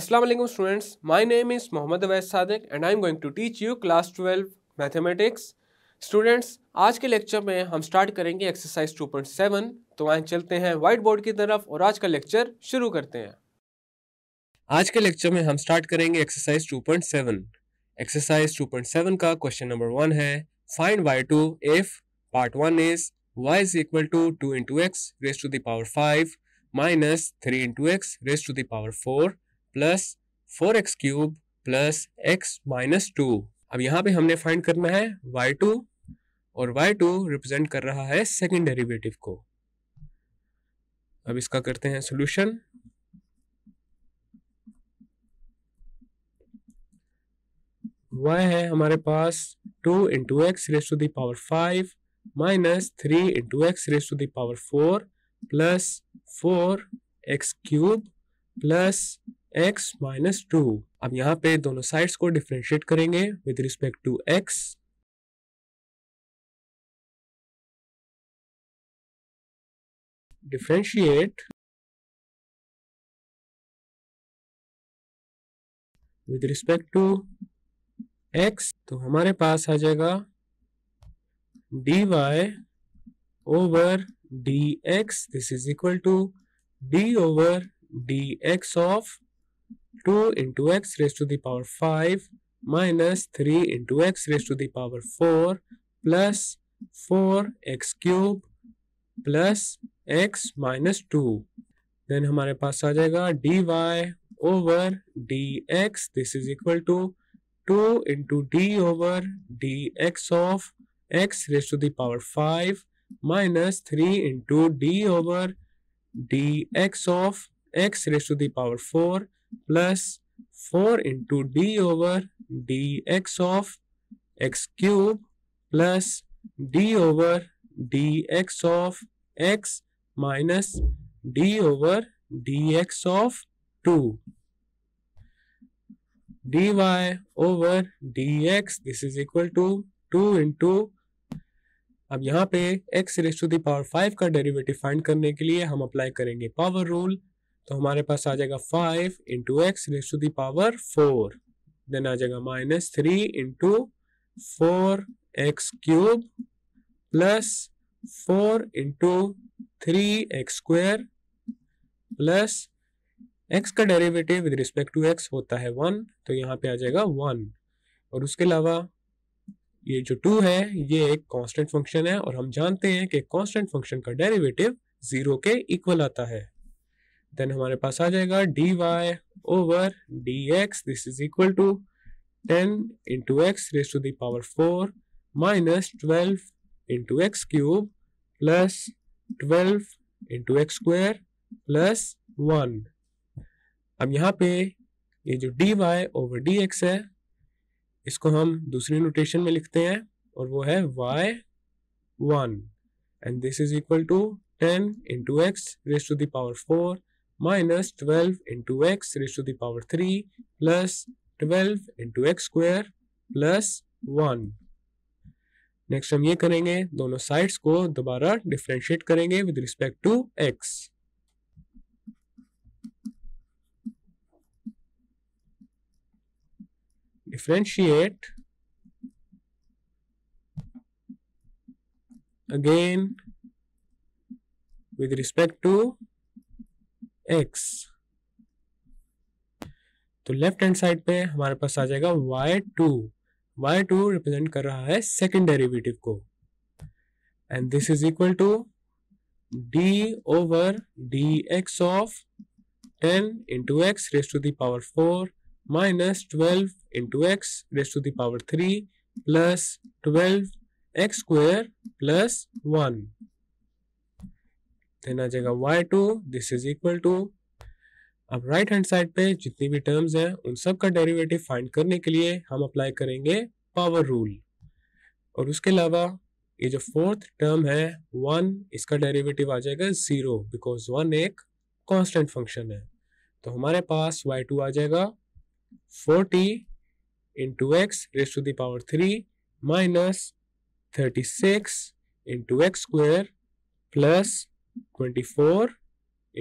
अस्सलाम वालेकुम students, my name is Mohammad Awais Sadiq and I am going to teach you class 12 mathematics. Students, आज के lecture में हम स्टार्ट करेंगे एक्सरसाइज 2.7। तो आइए चलते हैं व्हाइट बोर्ड की तरफ और आज का लेक्चर शुरू करते हैं। आज के लेक्चर में हम स्टार्ट करेंगे एक्सरसाइज 2.7। एक्सरसाइज 2.7 का क्वेश्चन नंबर 1 है find y2 if part 1 is y is equal to 2 into x raise to the power 5 minus 3 into x raise to the power 4 plus 4x cube plus x minus 2। अब यहाँ पे हमने find करना है y2 और y2 represent कर रहा है सेकंड डेरिवेटिव को। अब इसका करते हैं सॉल्यूशन। y है हमारे पास 2 into x raise to the power 5 minus 3 into x raise to the power 4 plus 4x cube plus x minus 2। अब यहाँ पे दोनों साइड्स को डिफरेंशिएट करेंगे with respect to x। Differentiate with respect to x तो हमारे पास आ जाएगा dy over dx। This is equal to d over dx of 2 into x raised to the power 5 minus 3 into x raised to the power 4 plus 4x cube plus x minus 2। Then हमारे पास आ जाएगा dy over dx। This is equal to 2 into d over dx of x raised to the power 5 minus 3 into d over dx of x raised to the power 4 plus 4 into d over dx of x cube plus d over dx of x minus d over dx of 2 dy over dx। this is equal to 2 into अब यहाँ पे x raise to the power 5 का derivative find करने के लिए हम apply करेंगे power rule. तो हमारे पास आ जाएगा 5 into x raise to the power 4 then आ जाएगा minus 3 into 4x cube plus 4 into 3x square plus x का derivative with respect to x होता है 1 तो यहाँ पे आ जाएगा 1। और उसके अलावा ये जो 2 है ये एक कांस्टेंट फंक्शन है और हम जानते हैं कि कांस्टेंट फंक्शन का डेरिवेटिव 0 के इक्वल आता है। देन हमारे पास आ जाएगा dy over dx। This is equal to 10 into x raise to the power 4 minus 12 into x cube plus 12 into x square plus 1। अब यहाँ पे ये जो dy ओवर dx है इसको हम दूसरी नोटेशन में लिखते हैं और वो है y1 and this is equal to 10 into x raise to the power 4 minus 12 into x raise to the power 3 plus 12 into x square plus 1। Next हम ये करेंगे दोनों साइड्स को दोबारा डिफरेंशिएट करेंगे with respect to x। Differentiate again with respect to x। तो left hand side पे हमारे पास आ जाएगा y2 रिप्रेजेंट कर रहा है सेकंड डेरिवेटिव को and this is equal to d over dx of 10 into x raise to the power 4 minus 12 into x raise to the power 3 plus 12 x square plus 1। Then आ जाएगा y2 this is equal to अब right hand side पे जितनी भी terms हैं उन सब का डेरिवेटिव फाइंड करने के लिए हम अप्लाई करेंगे पावर रूल। और उसके अलावा ये जो फोर्थ टर्म है 1 इसका डेरिवेटिव आ जाएगा 0 बिकॉज 1 एक कांस्टेंट फंक्शन है। तो हमारे पास y2 आ जाएगा 40 into x raise to the power 3 minus 36 into x square plus 24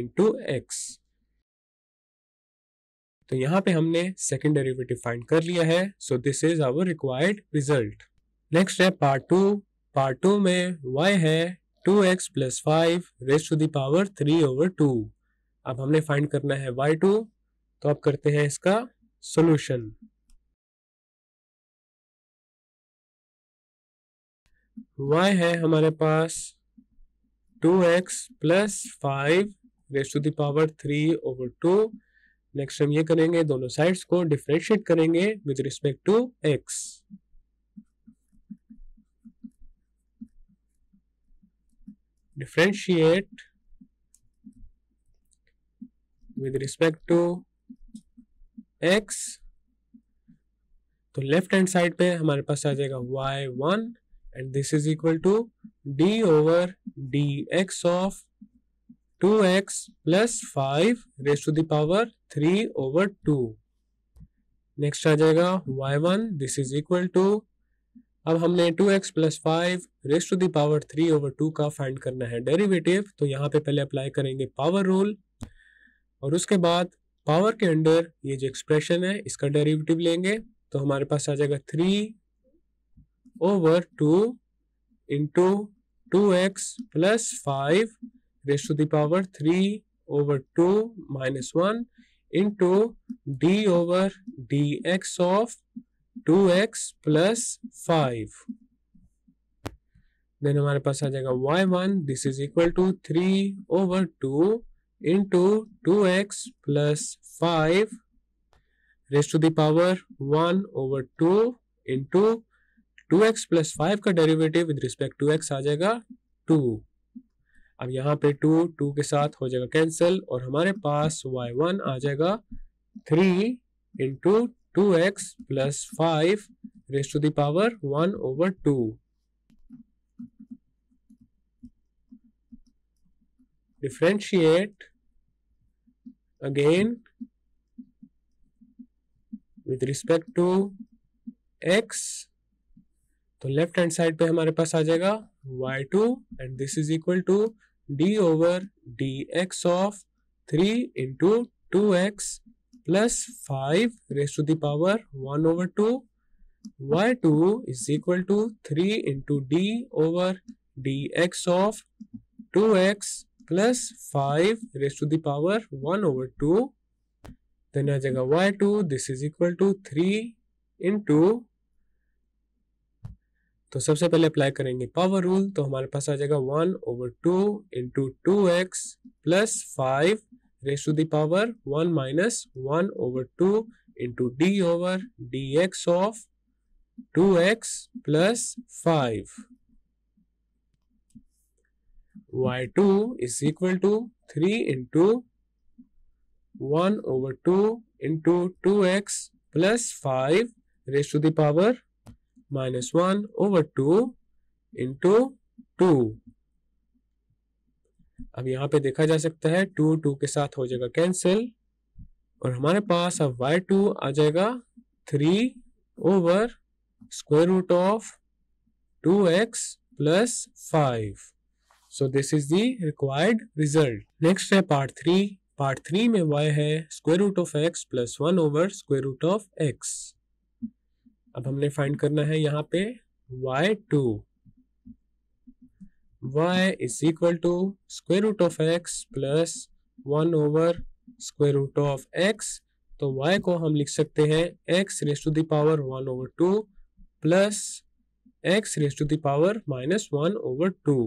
into x. तो यहाँ पे हमने सेकेंड डेरिवेटिव फाइंड कर लिया है, so this is our required result. Next है पार्ट टू। पार्ट टू में y है 2x plus 5 raise to the power 3/2। अब हमने फाइंड करना है y2, तो अब करते हैं इसका सोल्यूशन। y है हमारे पास 2x plus 5 raise to the power 3/2। Next हम ये करेंगे, दोनों साइड्स को डिफरेंशिएट करेंगे with respect to x। Differentiate with respect to x, तो लेफ्ट हैंड साइड पे हमारे पास आ जाएगा y1 and this is equal to d/dx of 2x plus 5 raised to the power 3/2। Next आ जाएगा y1, this is equal to, अब हमने 2x plus 5 raised to the power 3/2 का फाइंड करना है डेरिवेटिव, तो यहाँ पे पहले अप्लाई करेंगे पावर रूल और उसके बाद पावर के अंडर ये जो एक्सप्रेशन है इसका डेरिवेटिव लेंगे, तो हमारे पास आ जाएगा 3/2 into 2x plus 5 raise to the power 3/2 minus 1 into d/dx of 2x plus 5। Then हमारे पास आ जाएगा y1, this is equal to 3/2 into 2x plus 5 raise to the power 1/2 into 2x plus 5 का derivative with respect to x आ जाएगा 2। अब यहाँ पे 2 के साथ हो जाएगा कैंसिल और हमारे पास y1 आ जाएगा 3 into 2x plus 5 raise to the power 1/2। Differentiate again with respect to x, तो लेफ्ट हैंड साइड पे हमारे पास आ जाएगा y2 and this is equal to d/dx of 3 into 2x plus 5 raise to the power 1/2। y2 is equal to 3 into d/dx of 2x plus 5 raise to the power 1/2। Then आ जाएगा y2, this is equal to 3 into, तो सबसे पहले apply करेंगे power rule, तो हमारे पास आ जाएगा 1/2 into 2x plus 5 raise to the power 1 minus 1/2 into d/dx of 2x plus 5। y2 is equal to 3 into 1/2 into 2x plus 5 raise to the power minus 1/2 into 2। अब यहाँ पे देखा जा सकता है 2 के साथ हो जाएगा कैंसिल और हमारे पास अब y2 आ जाएगा 3/√2x plus 5। So this is the required result. Next है पार्ट 3। पार्ट 3 में y है √(x) प्लस 1/√x। अब हमने फाइंड करना है यहाँ पे y2। y is equal to √(x) plus 1/√x, तो y को हम लिख सकते हैं x raise to the power 1/2 plus x raise to the power minus 1/2।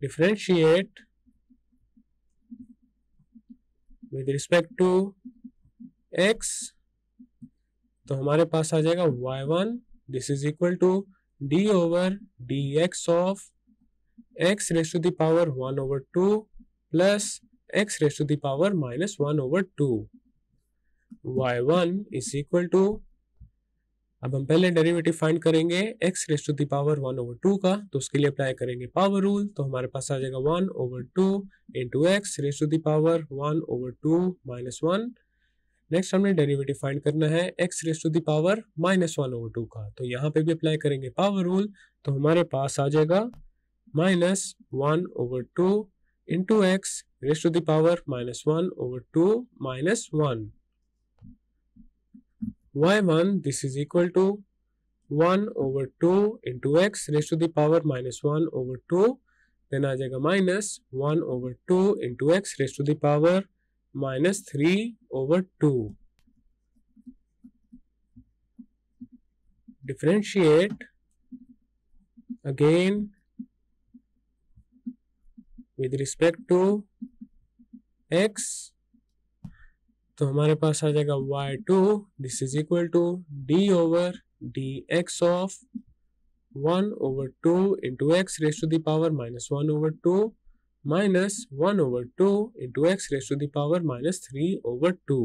Differentiate with respect to x, तो हमारे पास आ जाएगा y1, this is equal to d/dx of x raise to the power 1/2 plus x raise to the power minus 1/2। y1 is equal to, अब हम पहले derivative find करेंगे x raise to the power 1/2 का, तो उसके लिए अप्लाई करेंगे power rule, तो हमारे पास आ जाएगा 1/2 into x raise to the power 1/2 minus 1। Next हमने डेरिवेटिव फाइंड करना है x raise to the power minus 1/2 का, तो यहाँ पे भी अप्लाई करेंगे पावर रूल, तो हमारे पास आ जाएगा minus 1/2 into x raised to the power minus 1 over 2 minus 1. y1, this is equal to 1 over 2 into x raised to the power minus 1 over 2. Then आ जाएगा minus 1 over 2 into x raised to the power minus 3 over 2. Differentiate again with respect to x, तो हमारे पास आ जाएगा y2, this is equal to d over dx of 1 over 2 into x raised to the power minus 1 over 2 minus 1 over 2 into x raised to the power minus 3 over 2.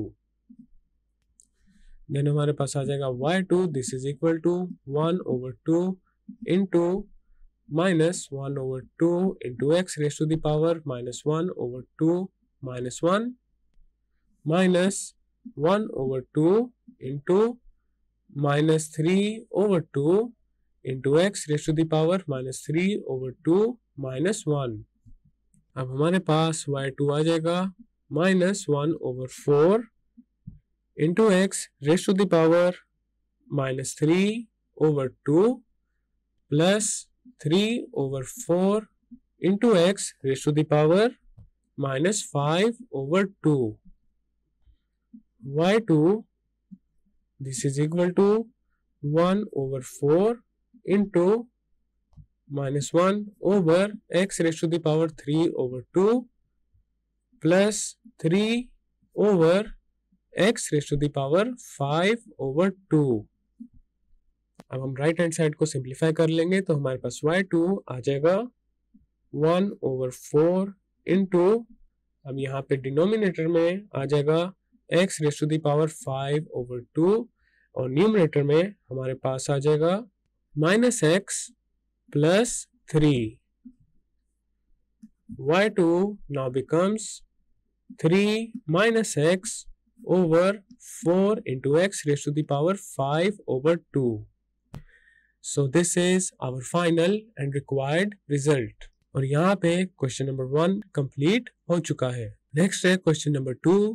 Then हमारे पास आ जाएगा y2, this is equal to 1 over 2 into minus 1 over 2 into x raised to the power minus 1 over 2 minus 1 minus 1 over 2 into minus 3 over 2 into x raised to the power minus 3 over 2 minus 1. अब हमारे पास y2 आ जाएगा minus 1 over 4 into x raised to the power minus 3 over 2 plus 3 over 4 into x raised to the power minus 5 over 2. y2, this is equal to 1 over 4 into minus 1 over x raised to the power 3 over 2 plus 3 over x raised to the power 5 over 2. अब हम right hand side को simplify कर लेंगे तो हमारे पास y2 आ जाएगा 1 ओवर 4 इंटू, अब यहाँ पे डिनोमिनेटर में आ जाएगा x raise to the power 5 over 2 और न्यूमरेटर में हमारे पास आ जाएगा minus x plus 3. y2 now becomes 3 minus x over 4 into x raise to the power 5 over 2. So this is our final and required result. और यहाँ पे question number 1 complete हो चुका है. नेक्स्ट है question number 2,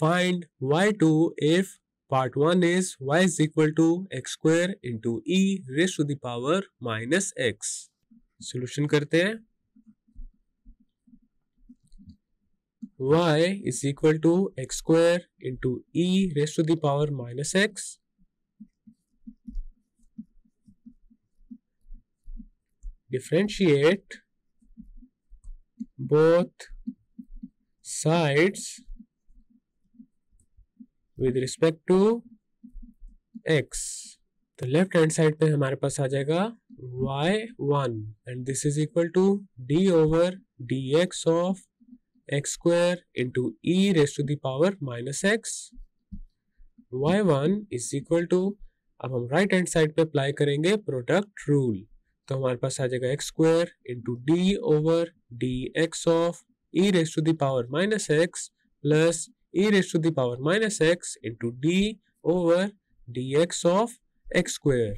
find y2 if part 1 is y is equal to x square into e raised to the power minus x. Solution करते हैं. y is equal to x square into e raised to the power minus x. Differentiate both sides with respect to x. तो left hand side पे हमारे पास आ जाएगा y1 and this is equal to d over dx of x square into e raised to the power minus x. y1 is equal to, अब हम right hand side पे apply करेंगे product rule तो हमारे पास आ जाएगा x square into d over d x of e rays to the power minus x plus e rays to the power minus x into d over d x of x square.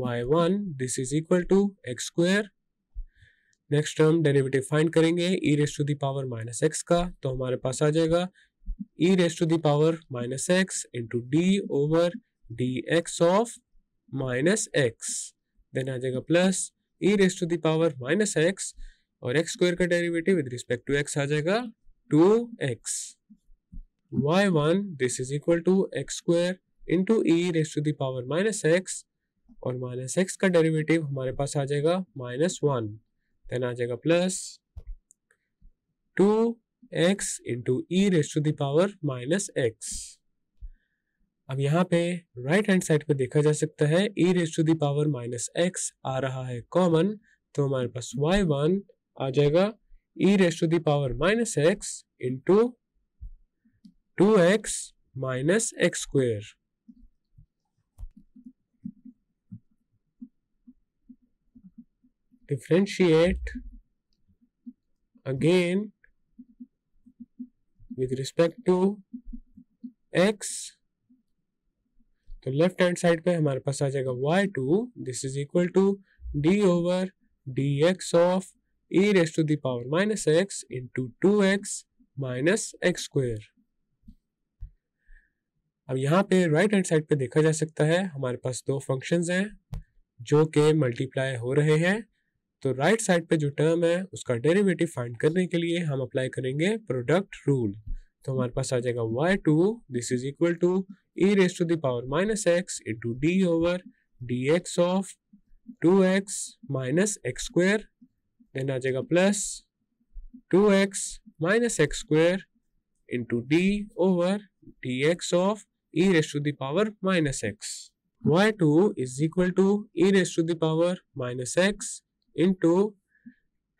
y1 this is equal to x square. Next हम derivative find करेंगे e rays to the power minus x का तो हमारे पास आ जाएगा e rays to the power minus x into d over d x of minus x. Then आ जाएगा plus e rays to the power minus x और x square का derivative with respect to x आ जाएगा 2x. y1 this is equal to x square into e rays to the power minus x और minus x का derivative हमारे पास आ जाएगा माइनस 1. देन आ जाएगा plus 2x into e rays to the power minus x. अब यहाँ पे राइट हैंड साइड पे देखा जा सकता है e rays to the power minus x आ रहा है कॉमन तो हमारे पास y1 आ जाएगा e rays to the power minus x into 2x minus x square. Differentiate again with respect to x तो लेफ्ट हैंड साइड पे हमारे पास आ जाएगा y2 this is equal to d over dx of e raised to the power minus x into 2x minus x square. अब यहाँ पे right hand side पे देखा जा सकता है हमारे पास दो फंक्शंस हैं जो के मल्टीप्लाई हो रहे हैं, तो राइट साइड पे जो टर्म है उसका डेरिवेटिव फाइंड करने के लिए हम अप्लाई करेंगे प्रोडक्ट रूल। तो हमारे पास आ जाएगा y2 this is equal to e raise to the power minus x into d over d x of 2x minus x square, then आ जाएगा plus 2x minus x square into d over d x of e race to the power minus x. Y two is equal to e race to the power minus x into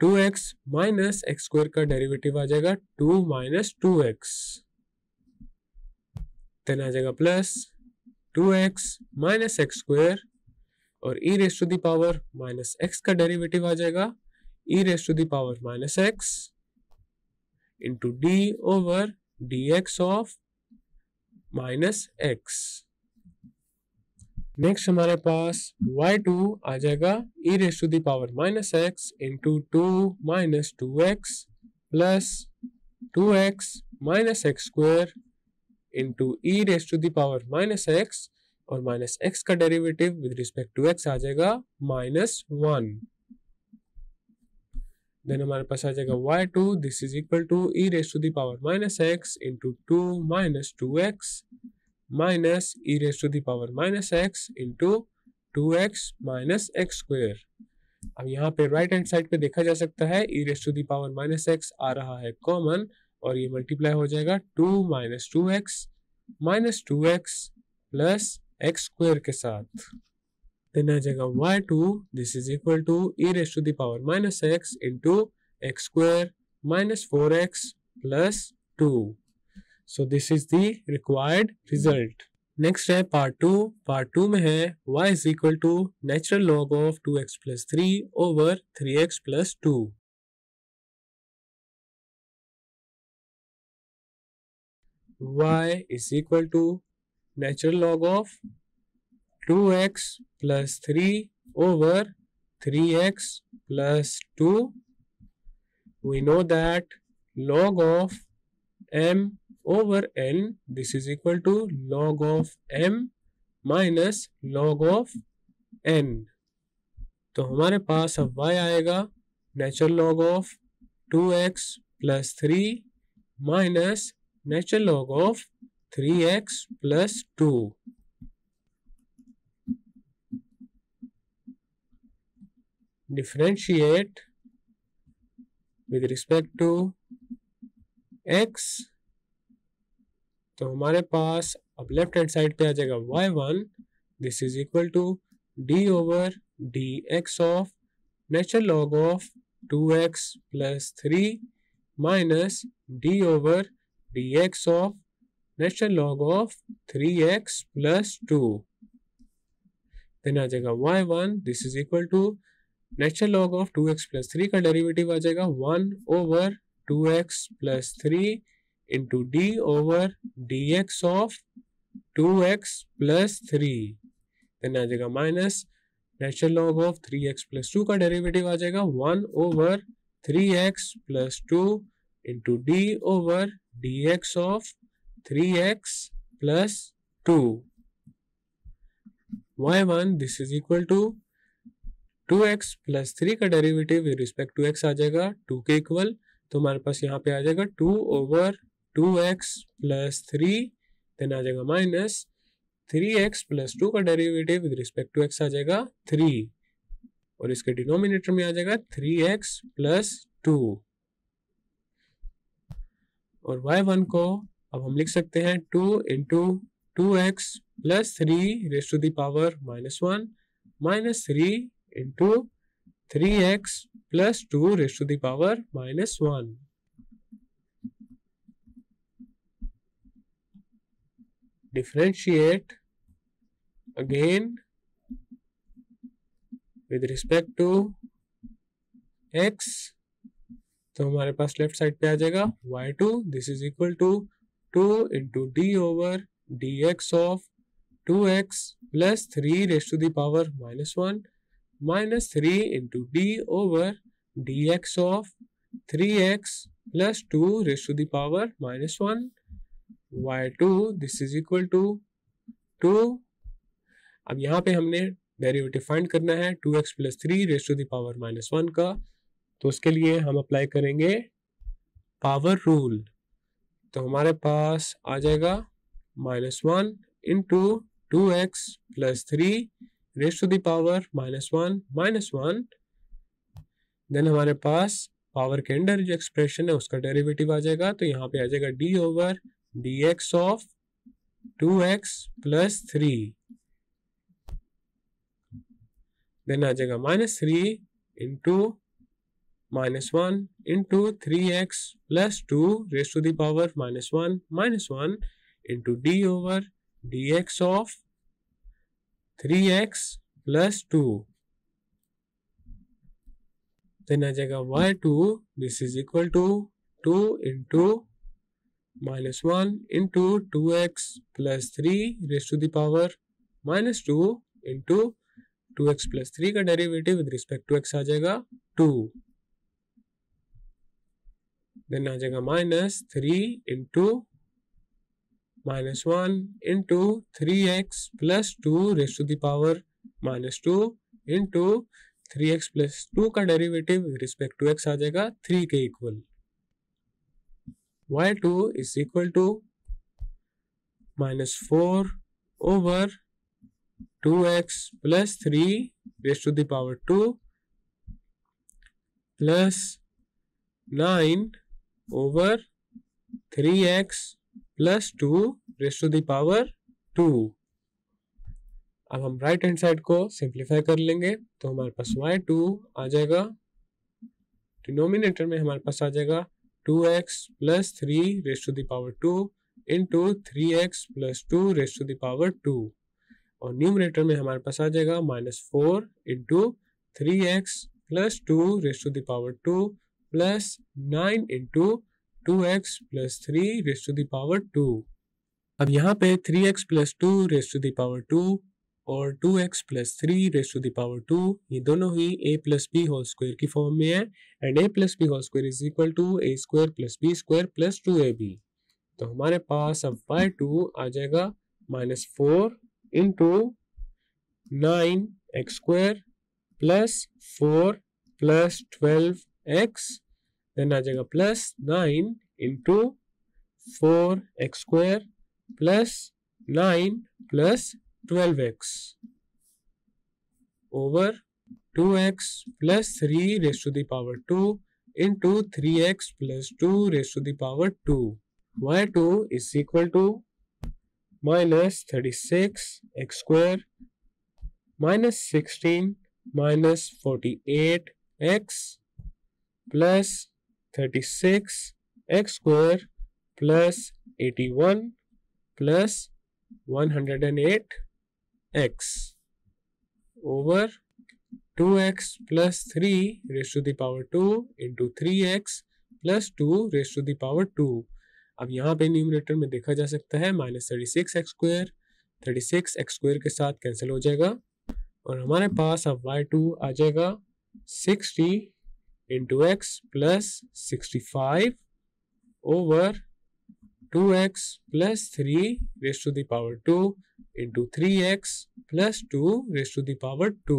2x minus x square का derivative आ जाएगा 2 minus 2x, then आ जाएगा plus 2x minus x square और e race to the power minus x का derivative आ जाएगा e race to the power minus x into d over d x of minus x. Next हमारे पास y2 आ जाएगा e race to the power minus x into 2 minus 2x plus 2x minus x square into e race to the power minus x और minus x का derivative with respect to x आ जाएगा minus 1, then हमारे पास आ जाएगा y2 this is equal to e race to the power minus x into 2 minus 2x minus e race to the power minus x into 2x minus x square. अब यहाँ पे right hand side पे देखा जा सकता है e race to the power minus x आ रहा है कॉमन और ये मल्टीप्लाई हो जाएगा 2 minus 2x minus 2x plus x square के साथ, देन आ जाएगा y2 this is equal to e race to the power minus x into x square minus 4x plus 2। So this is the required result. Next है part 2। Part 2 में है y is equal to natural log of 2x plus 3 over 3x plus 2। y is equal to natural log of 2x plus 3 over 3x plus 2. We know that log of m over n this is equal to log of m minus log of n. तो हमारे पास अब y आएगा natural log of 2x plus 3 minus natural log of 3x plus 2. Differentiate with respect to x, तो हमारे पास अब left hand side पे आ जाएगा y1 this is equal to d over d x of natural log of 2x plus 3 minus d over d x of natural log of 3x plus 2, then आ जाएगा y1 this is equal to natural log of 2x plus 3 का derivative आ जाएगा 1 over 2x plus 3 into d over d x of 2x plus 3, then आ जाएगा minus natural log of 3x plus 2 का derivative आ जाएगा 1 over 3x plus 2 into d over d x of 3x plus 2। y1 this is equal to 2x plus 3 का derivative with respect to x आ जाएगा 2 के equal, तो हमारे पास यहाँ पे आ जाएगा 2 ओवर 2x प्लस 3, देन आ जाएगा माइनस 3x प्लस 2 का derivative with respect to x आ जाएगा 3 और इसके डिनोमिनेटर में आ जाएगा 3x प्लस 2 और y1 को अब हम लिख सकते हैं 2 into 2x plus 3 raise to the power minus 1 minus 3 into 3x plus 2 raise to the power minus 1। Differentiate again with respect to x, तो हमारे पास लेफ्ट साइड पे आ जाएगा y2 this is equal to 2 into d over d x of 2x plus 3 raise to the power minus 1 minus 3 into d over dx of 3x plus 2 raised to the power minus 1 y2 this is equal to 2। अब यहाँ पे हमने derivative find करना है 2x plus 3 raised to the power minus 1 का, तो उसके लिए हम अप्लाई करेंगे पावर रूल। तो हमारे पास आ जाएगा minus 1 into 2x plus 3 raised to the power minus 1 then हमारे पास पावर के अंदर जो एक्सप्रेशन है उसका डेरिवेटिव आ जाएगा, तो यहाँ पे आ जाएगा d over dx of 2x plus 3 then आ जाएगा minus 3 into minus 1 into 3x plus 2 raise to the power minus 1 into d over dx of 3x plus 2 then आ जाएगा y2 this is equal to 2 into minus 1 into 2x plus 3 raise to the power minus 2 into 2x plus 3 का derivative with respect to x आ जाएगा 2 then आ जाएगा minus 3 into minus 1 into 3x plus 2 raise to the power minus 2 into 3x plus 2 का derivative respect to x आ जाएगा 3 के equal. y2 is equal to minus 4 over 2x plus 3 raise to the power 2 plus 9 over 3x plus 2 raise to the power 2। अब हम right hand side को simplify कर लेंगे, तो हमारे पास y2 आ जाएगा, डिनोमिनेटर में हमारे पास आ जाएगा 2x plus 3 raise to the power 2 into 3x plus 2 raise to the power 2 और न्यूमरेटर में हमारे पास आ जाएगा minus 4 into 3x plus 2 raise to the power 2 plus 9 into 2x plus 3 raise to the power 2। अब यहाँ पे 3x plus 2 raise to the power 2 और 2x plus 3 raise to the power 2 ये दोनों ही a plus b whole square की form में है and a plus b whole square is equal to a square plus b square plus 2ab। तो हमारे पास अब y2 आ जाएगा minus 4 into 9x square plus 4 plus 12x then आ जाएगा plus 9 into 4x square plus 9 plus 12x over 2x plus 3 raised to the power 2 into 3x plus 2 raised to the power 2 y2 is equal to minus 36x square minus 16 minus 48x plus 36x square plus 81 plus 108 x over 2x plus 3 raised to the power 2 into 3x plus 2 raised to the power 2। अब यहाँ पे न्यूमरेटर में देखा जा सकता है minus 36x square 36x square के साथ कैंसिल हो जाएगा और हमारे पास अब y2 आ जाएगा 60 into x plus 65 over 2x plus 3 raised to the power 2 into 3x plus 2 raised to the power 2।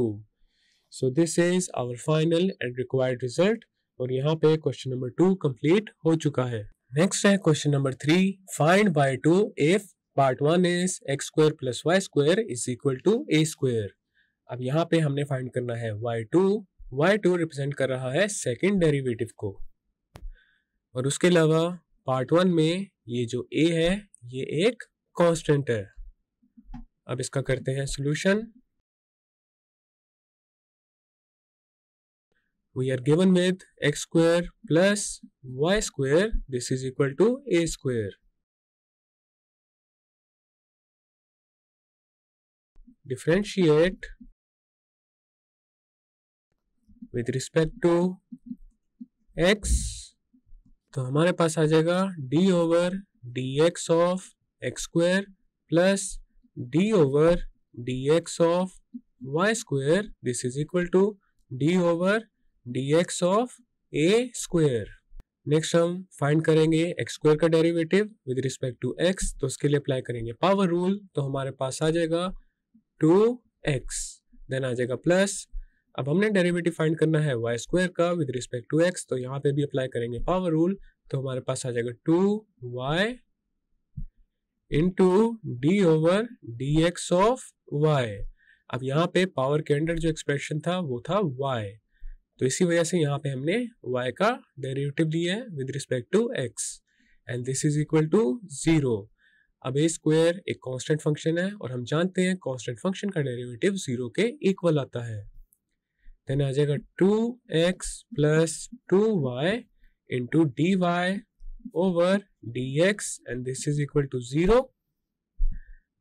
So this is our final and required result और यहाँ पे क्वेश्चन नंबर 2 कंप्लीट हो चुका है। नेक्स्ट है question number 3, find y2 if part 1 is x square plus y square is equal to a square। अब यहाँ पे हमने फाइंड करना है y2 रिप्रेजेंट कर रहा है सेकेंड डेरिवेटिव को और उसके अलावा पार्ट 1 में ये जो a है ये एक कांस्टेंट है। अब इसका करते हैं solution. We are given with x square plus y square this is equal to a square. Differentiate with respect to x, तो हमारे पास आ जाएगा d over dx of x square plus d over dx of y square this is equal to d over dx of a square. Next हम find करेंगे x square का derivative with respect to x, तो उसके लिए apply करेंगे power rule, तो हमारे पास आ जाएगा 2x, देन आ जाएगा प्लस। अब हमने डेरिवेटिव फाइंड करना है वाई स्क्वायर का विद रिस्पेक्ट टू x, तो यहाँ पे भी अप्लाई करेंगे पावर रूल, तो हमारे पास आ जाएगा 2y into d over d x of y. अब यहाँ पे पावर के अंडर जो एक्सप्रेशन था वो था वाई, तो इसी वजह से यहाँ पे हमने वाई का डेरिवेटिव दिया है with respect to x, and this is equal to 0। अब ए स्क्वायर एक कांस्टेंट फंक्शन है और हम जानते हैं कांस्टेंट फंक्शन का डेरिवेटिव 0 के इक्वल आता है। देन आ जाएगा 2x plus 2y into d y over dx and this is equal to 0।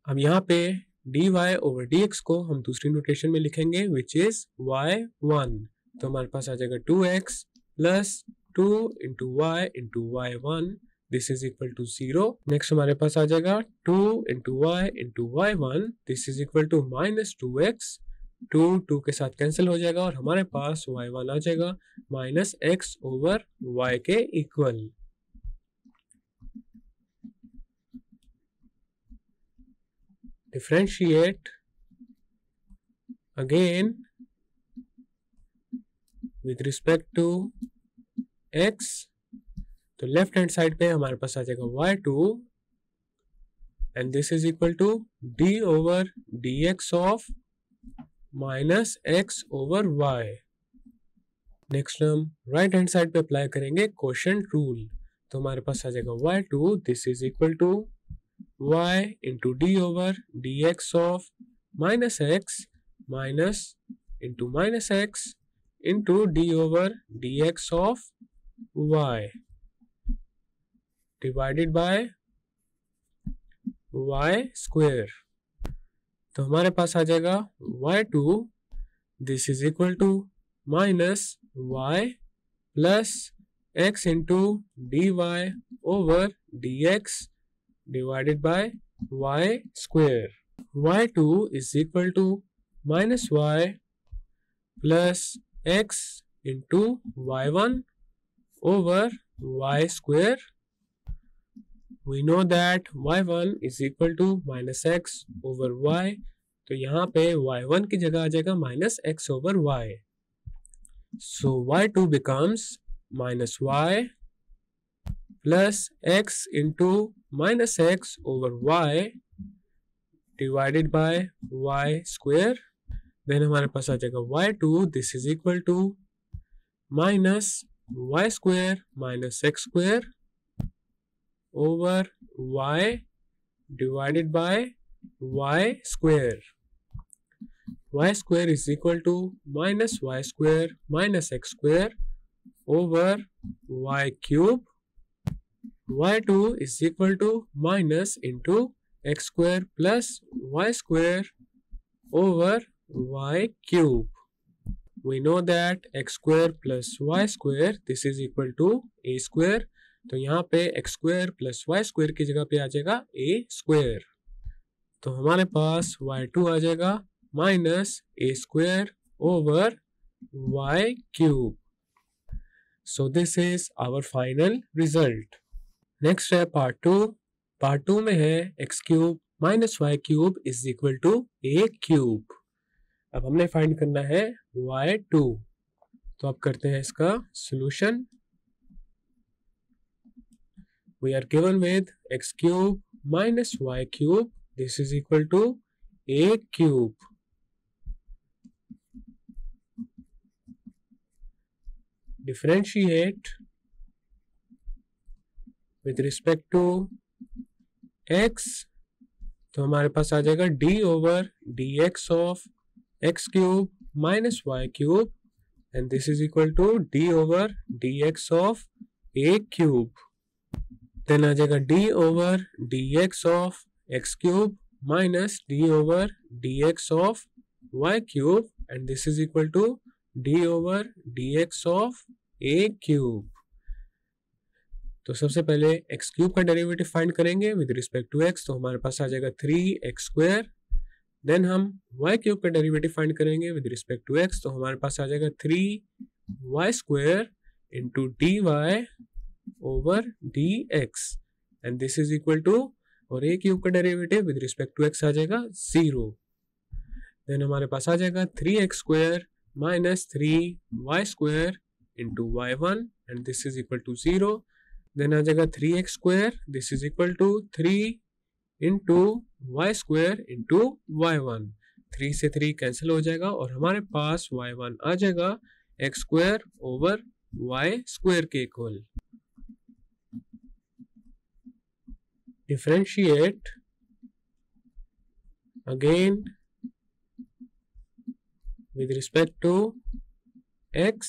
अब यहाँ पे dy over dx को हम दूसरी नोटेशन में लिखेंगे which is y1, तो हमारे पास आ जाएगा 2x plus 2 into y1 this is equal to 0। Next हमारे पास आ जाएगा 2 into y1 this is equal to minus 2x, 2 2 के साथ कैंसिल हो जाएगा और हमारे पास y1 आ जाएगा minus x over y के equal. Differentiate again with respect to x, तो लेफ्ट हैंड साइड पे हमारे पास आ जाएगा y2 and this is equal to d over dx of minus x over y। Next हम राइट हैंड साइड पे apply करेंगे कोशेंट रूल, तो हमारे पास आ जाएगा y2 this is equal to y into d over dx of minus x into d over dx of y divided by y square। तो हमारे पास आ जाएगा y2 this is equal to minus y plus x into dy over dx divided by y square। y2 is equal to minus y plus x into y1 over y square। We know that y1 is equal to minus x over y, तो यहाँ पे y1 की जगह आ जाएगा minus x over y, so y2 becomes minus y plus x into minus x over y divided by y square। Then हमारे पास आ जाएगा y2 this is equal to minus y square minus x square over y divided by y square। y square is equal to minus y square minus x square over y cube। y2 is equal to minus into x square plus y square over y cube। We know that x square plus y square this is equal to a square, तो यहाँ पे x square plus y square की जगह पे आ जाएगा a square, तो हमारे पास y2 आ जाएगा minus a square over y cube। So this is our final result। नेक्स्ट है पार्ट टू। पार्ट टू में है x cube minus y cube is equal to a cube. अब हमने फाइंड करना है y2, तो अब करते हैं इसका solution. We are given with x cube minus y cube this is equal to a cube. Differentiate with respect to x, तो हमारे पास आ जाएगा d over dx of x cube minus y cube and this is equal to d over dx of a cube। then आ जाएगा d over dx of x cube minus d over dx of y cube and this is equal to d over dx of a cube। तो सबसे पहले x cube का derivative find करेंगे with respect to x, तो हमारे पास आ जाएगा 3x स्क्वायर। देन हम वाई क्यूब का डेरिवेटिव फाइंड करेंगे विद रिस्पेक्ट टू एक्स, तो हमारे पास आ जाएगा 3 y square into dy over dx and this is equal to और a cube का derivative with respect to x आ जाएगा 0. देन हमारे पास आ जाएगा 3x square minus 3y square into y1 and this is equal to 0. Then आ जाएगा 3x square this is equal to 3 into y square into y1. 3 से 3 कैंसिल हो जाएगा और हमारे पास y1 आ जाएगा x square over y square के equal. Differentiate again with respect to x.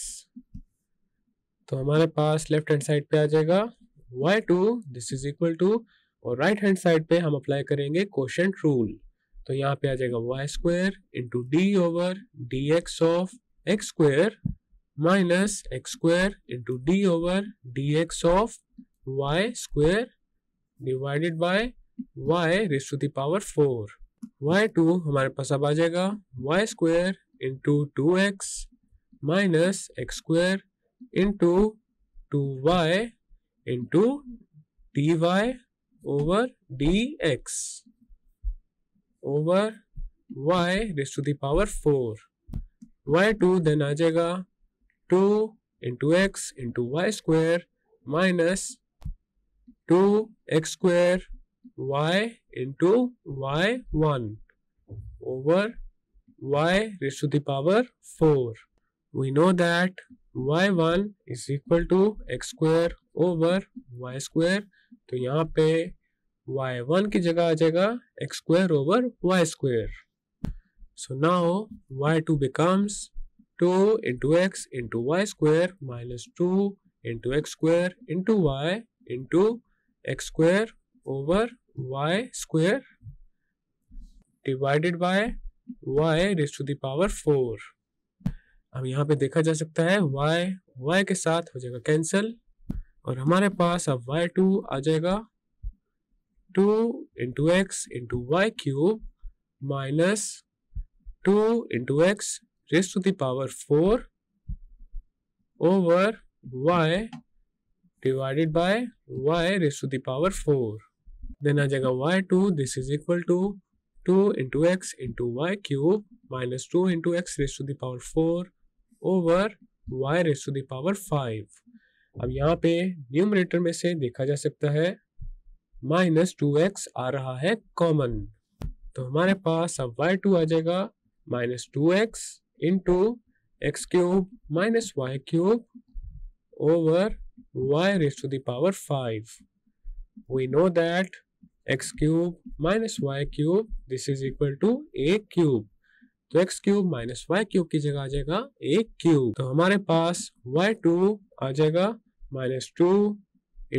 तो हमारे पास लेफ्ट हैंड साइड पे आ जाएगा y2 this is equal to और राइट हैंड साइड पे हम अप्लाई करेंगे कोशेंट रूल. तो यहाँ पे आ जाएगा y square into d over dx of x square minus x square into d over dx of y square divided by y raise to the power 4. y2 हमारे पास अब आ जाएगा y square into 2x minus x square into 2y into d y over d x over y raise to the power 4. y2 then आ जाएगा 2 into x into y square minus 2x square y into y1 over y raised to the power 4. We know that y1 is equal to x square over y square. तो यहाँ पे y1 की जगह आ जाएगा x square over y square. So now y2 becomes 2 into x into y square minus 2 into x square into y into x square over y square divided by y raised to the power 4. अब यहाँ पे देखा जा सकता है y के साथ हो जाएगा कैंसिल और हमारे पास अब y2 आ जाएगा 2 into x into y cube minus 2 into x raise to the power 4 over y divided by y raised to the power 4. Then आ जाएगा y2 this is equal to 2 into x into y cube minus 2 into x raised to the power 4 over y raised to the power 5. अब यहाँ पे न्यूमरेटर में से देखा जा सकता है minus 2x आ रहा है कॉमन. तो हमारे पास अब y2 आ जाएगा minus 2x into x cube minus y cube over y raised to the power 5. We know that x cube minus y cube this is equal to a cube. तो x cube minus y cube की जगह आ जाएगा a cube. तो हमारे पास y2 आ जाएगा minus 2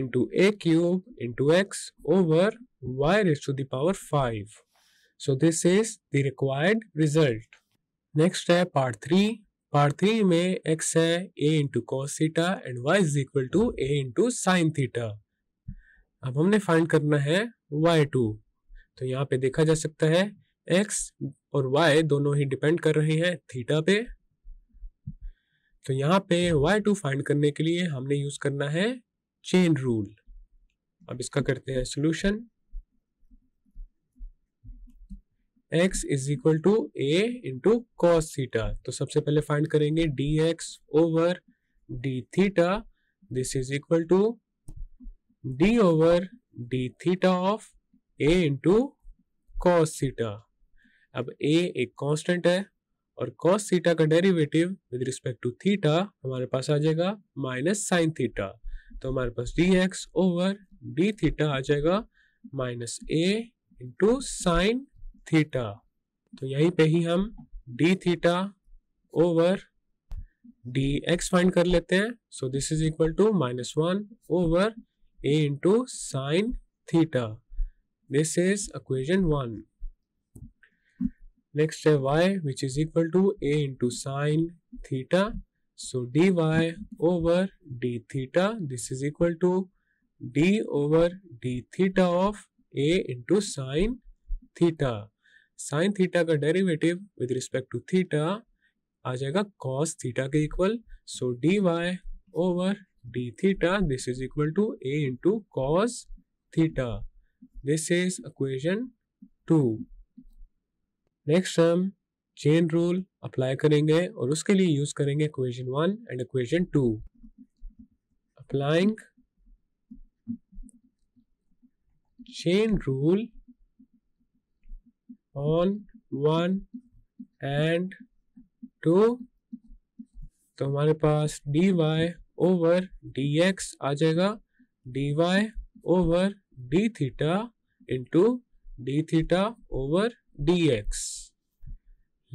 into a cube into x over y raised to the power 5. So this is the required result. Next है part 3. पार्ट 3 में x है a into cos theta and y is equal to a into sine theta. अब हमने find करना है y2. तो यहाँ पे देखा जा सकता है x और y दोनों ही डिपेंड कर रहे हैं थीटा पे. तो यहाँ पे y2 फाइंड करने के लिए हमने यूज करना है चेन रूल. अब इसका करते हैं solution. x is equal to a into cos theta. तो सबसे पहले फाइंड करेंगे dx over d theta this is equal to d over d theta of a into cos theta. अब a एक कांस्टेंट है और कॉस थीटा का derivative with respect to theta हमारे पास आ जाएगा माइनस साइन थीटा. तो हमारे पास dx ओवर d थीटा आ जाएगा minus a into sine theta. तो यहीं पे ही हम d theta over dx find कर लेते हैं. So this is equal to minus 1 over a into sine theta. This is equation 1. Next है y which is equal to a into sine theta. So dy over d theta this is equal to d over d theta of a into sine theta. Sine theta का derivative with respect to theta आ जाएगा cos theta के equal. So d y over d theta this is equal to a into cos theta. This is equation 2। Next हम chain rule apply करेंगे और उसके लिए use करेंगे equation 1 and equation 2। Applying chain rule on 1 and 2 तो हमारे पास dy over dx आ जाएगा dy over d theta into d theta over dx।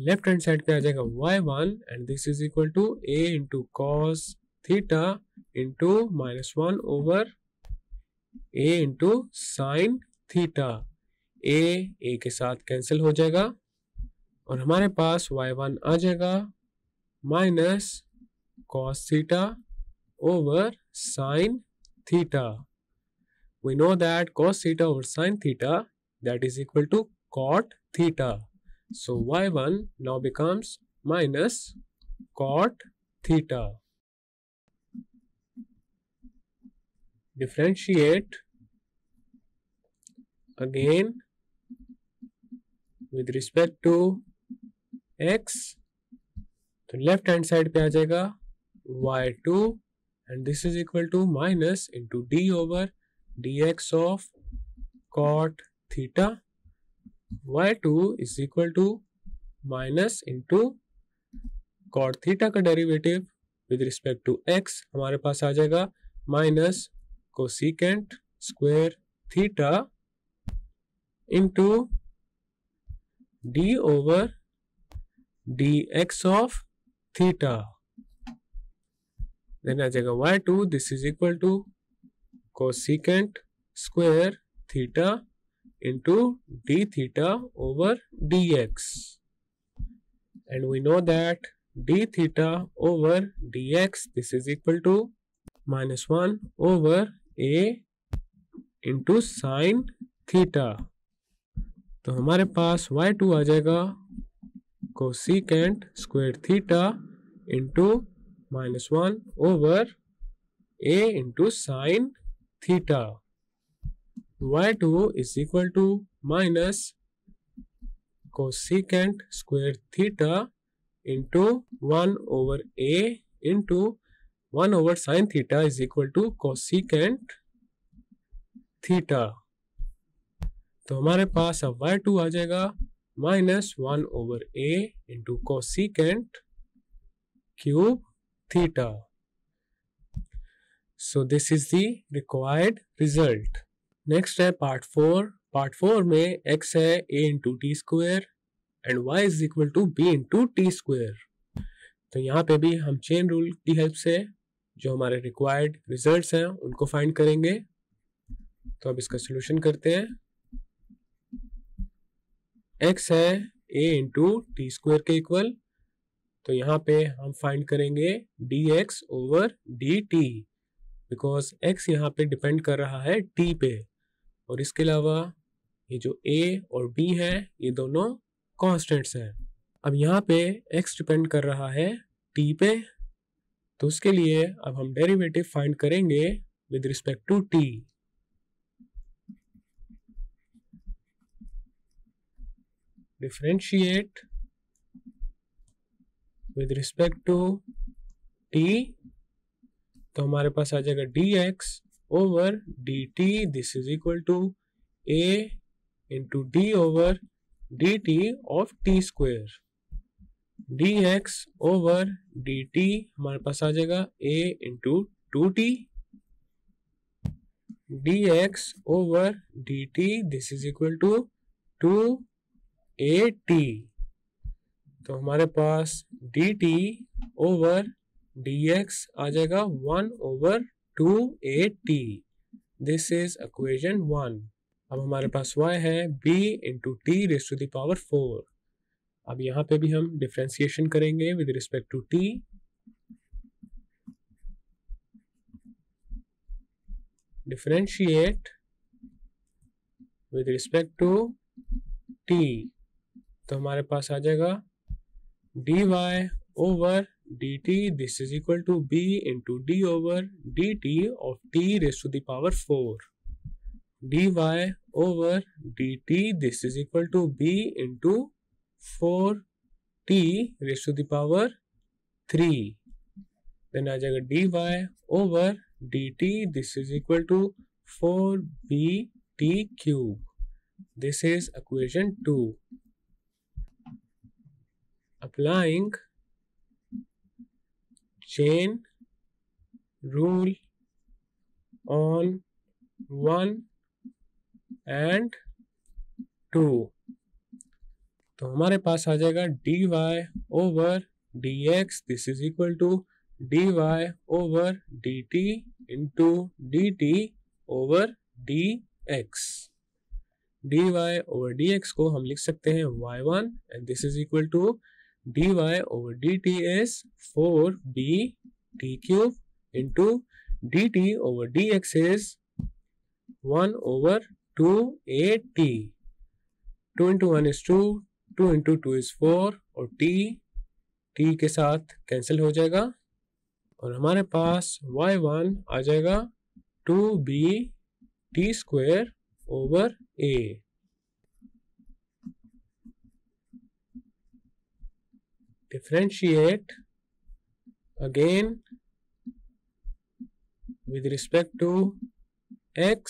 Left hand side पे आ जाएगा y1 and this is equal to a into cos theta into -1 over a into sine theta. a के साथ cancel हो जाएगा और हमारे पास y1 आ जाएगा minus cos theta over sine theta. We know that cos theta over sine theta that is equal to cot theta. So y1 now becomes minus cot theta. Differentiate again with respect to x तो left hand side पे आ जाएगा y2 and this is equal to minus into d over d x of cot theta. y2 is equal to minus into cot theta का derivative with respect to x हमारे पास आ जाएगा minus cosecant square theta into d over d x of theta. Then आ जाएगा y2 this is equal to cosecant square theta into d theta over d x and we know that d theta over d x this is equal to -1 over a into sine theta. तो हमारे पास y2 आ जाएगा cosecant square theta into -1 over a into sine theta. y2 is equal to minus cosecant square theta into 1 over a into 1 over sin theta is equal to cosecant theta। तो हमारे पास अब y2 आ जाएगा -1 over a into cosecant cube theta। So this is the required result। Next है part 4। Part 4 में x है a into t square and y is equal to b into t square। तो यहाँ पे भी हम chain rule की help से जो हमारे रिक्वायर्ड रिजल्ट्स हैं उनको फाइंड करेंगे। तो अब इसका सॉल्यूशन करते हैं। x है a इंटू टी स्क्वायर के इक्वल तो यहाँ पे हम फाइंड करेंगे dx over dt because x यहाँ पे डिपेंड कर रहा है t पे और इसके अलावा ये जो a और b है ये दोनों कॉन्स्टेंट्स हैं। अब यहाँ पे x डिपेंड कर रहा है t पे तो उसके लिए अब हम डेरिवेटिव फाइंड करेंगे with respect to t. Differentiate with respect to t तो हमारे पास आ जाएगा d x over d t this is equal to a into d over d t of t square. dx over dt हमारे पास आ जाएगा a into 2t dx over dt this is equal to 2at। तो हमारे पास dt over dx आ जाएगा 1 over 2at। This is equation 1। अब हमारे पास y है b into t raise to the power 4। अब यहाँ पे भी हम डिफ्रेंसिएशन करेंगे with respect to t। Differentiate with respect to t तो हमारे पास आ जाएगा dy over dt. This is equal to b into d over dt of t raised to the power 4. dy over dt. This is equal to b into 4t raised to the power 3. Then आ जाएगा dy over dt. This is equal to 4bt cube. This is equation 2. Applying chain rule on 1 and 2, तो हमारे पास आ जाएगा dy over dx. This is equal to dy over dt into dt over dx. dy over dx को हम लिख सकते हैं y1 and this is equal to dy over dt is 4b t cube into dt over dx is 1/2at. 2 into 1 is 2, 2 into 2 is 4 और t के साथ cancel हो जाएगा और हमारे पास y1 आ जाएगा 2b t square over a. Differentiate again with respect to x,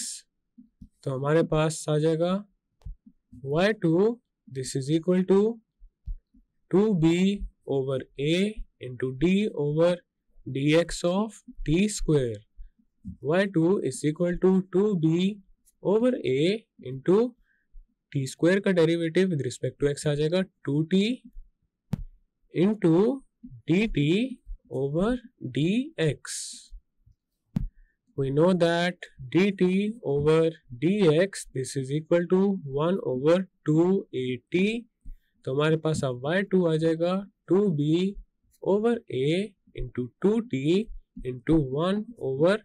तो हमारे पास आ जाएगा y2. This is equal to 2b over a into d over dx of t square. y2 is equal to 2b over a into t square का डेरिवेटिव with respect to x आ जाएगा 2t into dt over dx. We know that dt over dx, this is equal to 1/2at. तो हमारे पास अब y2 आ जाएगा 2b over a into 2t into 1/2at.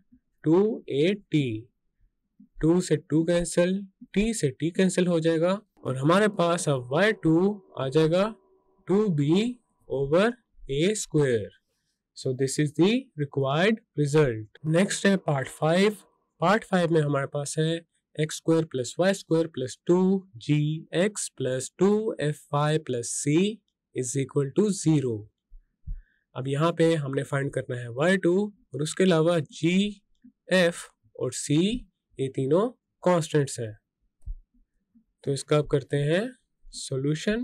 2 से 2 कैंसिल, t से t कैंसिल हो जाएगा और हमारे पास अब y2 आ जाएगा 2b over a square. So this is the required result. Next है part 5. Part 5 में हमारे पास है x square plus y square plus 2gx plus 2fy plus c is equal to 0. अब यहाँ पे हमने find करना है y2 और उसके अलावा g, f और c ये तीनों constants हैं, तो इसका अब करते हैं solution.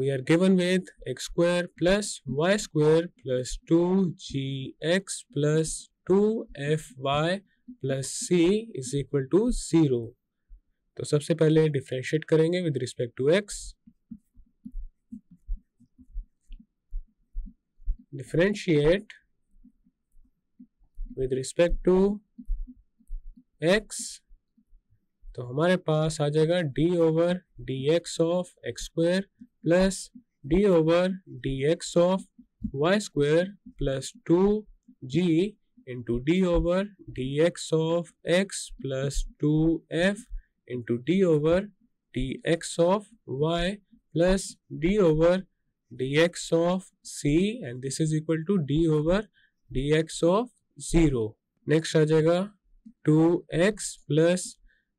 We are given with x square plus y square plus 2gx plus 2fy plus c is equal to 0. तो सबसे पहले डिफ्रेंशिएट करेंगे with respect to x. Differentiate with respect to x, तो हमारे पास आ जाएगा d over dx of x square plus d over dx of y square plus 2g into d over dx of x plus 2f into d over dx of y plus d over dx of c and this is equal to d over dx of 0. Next आ जाएगा 2x plus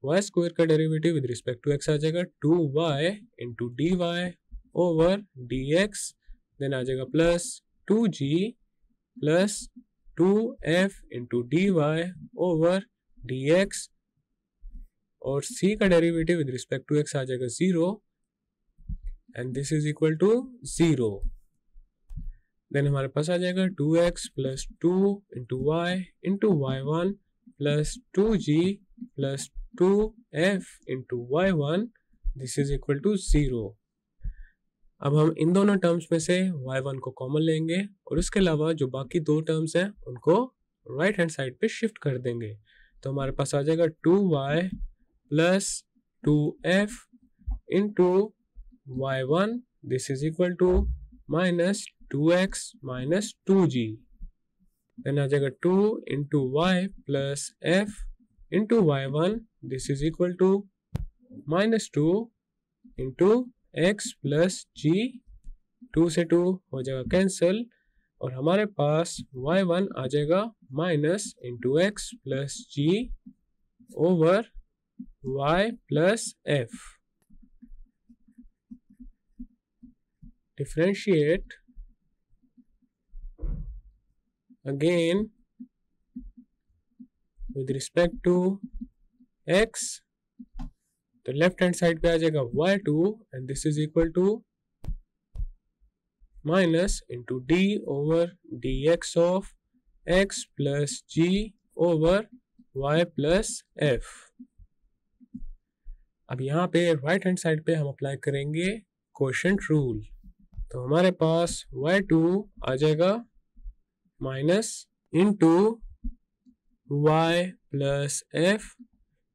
y square का derivative with respect to x आ जाएगा 2y into dy over dx, then आ जाएगा plus 2g plus 2f into dy over dx और c का derivative with respect to x आ जाएगा 0 and this is equal to 0. देन हमारे पास आ जाएगा 2x plus 2 into y1 plus 2g plus 2f into y1, this is equal to 0. अब हम इन दोनों टर्म्स में से y1 को कॉमन लेंगे और उसके अलावा जो बाकी दो टर्म्स हैं उनको राइट हैंड साइड पे शिफ्ट कर देंगे, तो हमारे पास आ जाएगा 2y plus 2f into y1, this is equal to minus 2x minus 2g. Then आ जाएगा 2 into y plus f into y1, this is equal to minus 2 into x plus g 2 से 2 हो जाएगा कैंसिल और हमारे पास y1 आ जाएगा minus into x plus g over y plus f. Differentiate again with respect to x, तो left hand side पे आ जाएगा y2 and this is equal to minus into d over dx of x plus g over y plus f। अब यहाँ पे right hand side पे हम apply करेंगे क्वोशेंट रूल, तो हमारे पास y2 आ जाएगा minus into y plus f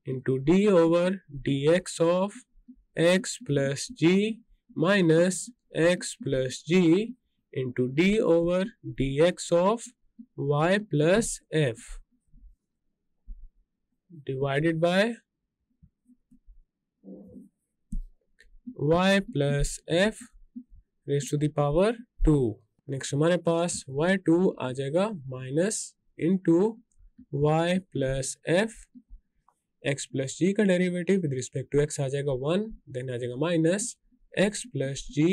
into d over d x of x plus g minus x plus g into d over d x of y plus f divided by y plus f raise to the power 2। Next हमारे पास y2 आ जाएगा minus into y plus f, x plus g का derivative with respect to x आ जाएगा 1, then आ जाएगा minus x plus g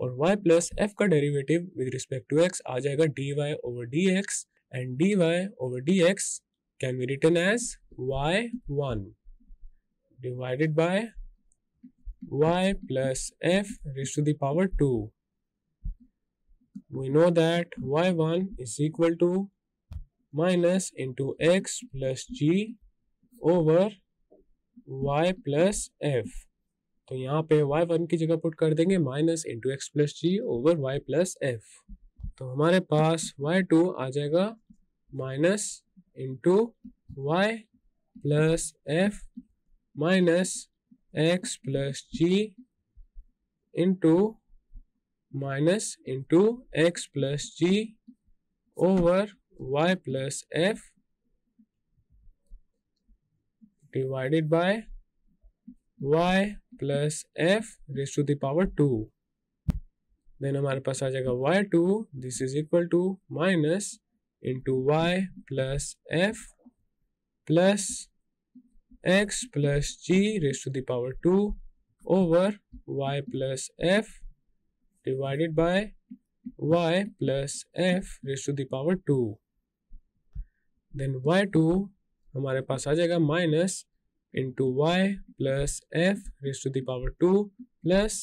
और y प्लस एफ का derivative with respect to x आ जाएगा dy over dx and dy over dx can be written as y1 divided by y plus f raise to the power 2। We know that y1 is equal to minus into x plus g over y plus f, तो यहाँ पे y1 की जगह put कर देंगे minus into x plus g over y plus f. तो हमारे पास y2 आ जाएगा minus into y plus f minus x plus g into minus into x plus g over y plus f divided by y plus f raise to the power 2, then हमारे पास आ जाएगा y2 this is equal to minus into y plus f plus x plus g raise to the power 2 over y plus f divided by y plus f raised to the power 2, then y2 हमारे पास आ जाएगा minus into y plus f raised to the power 2 plus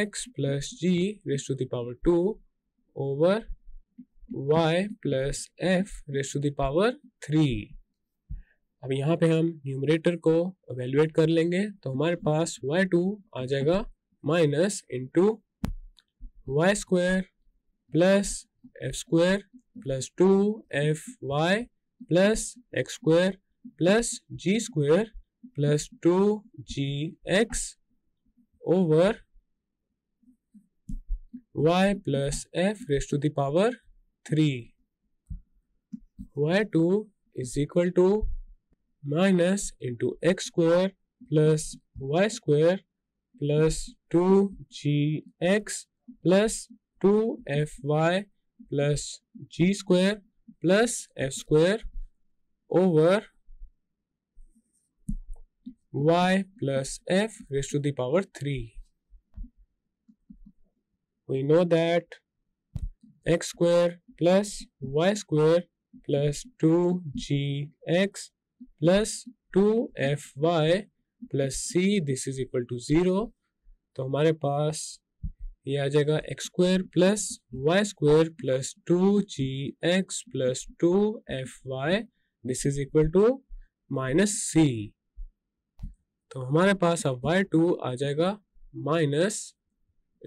x plus g raised to the power 2 over y plus f raised to the power 3। अब यहाँ पे हम numerator को evaluate कर लेंगे, तो हमारे पास y2 आ जाएगा minus into y square plus f square plus 2fy plus x square plus g square plus 2gx over y plus f raised to the power 3। y2 is equal to minus into x square plus y square plus 2gx plus 2fy plus g square plus f square over y plus f raised to the power 3. We know that x square plus y square plus 2gx plus 2fy plus c this is equal to 0, तो हमारे पास ये आ जाएगा x square plus y square plus 2gx plus 2fy this is equal to minus c। तो हमारे पास अब y2 आ जाएगा minus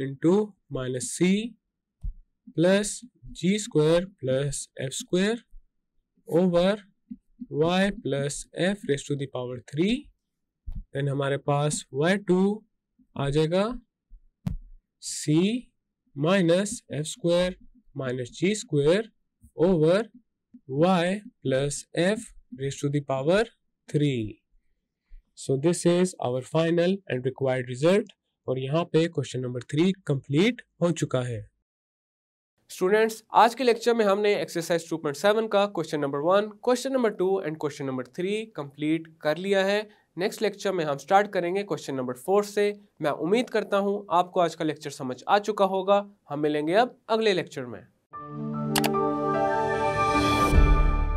into minus c plus g square plus f square over y plus f raise to the power 3, then हमारे पास y2 आ जाएगा c minus f square minus g square over y plus f raised to the power 3. So this is our final and required result. और यहाँ पे question number 3 complete हो चुका है। स्टूडेंट्स, आज के लेक्चर में हमने एक्सरसाइज 2.7 का question number 1, question number 2 and question number 3 complete कर लिया है। नेक्स्ट लेक्चर में हम स्टार्ट करेंगे क्वेश्चन नंबर 4 से। मैं उम्मीद करता हूँ आपको आज का लेक्चर समझ आ चुका होगा। हम मिलेंगे अब अगले लेक्चर में।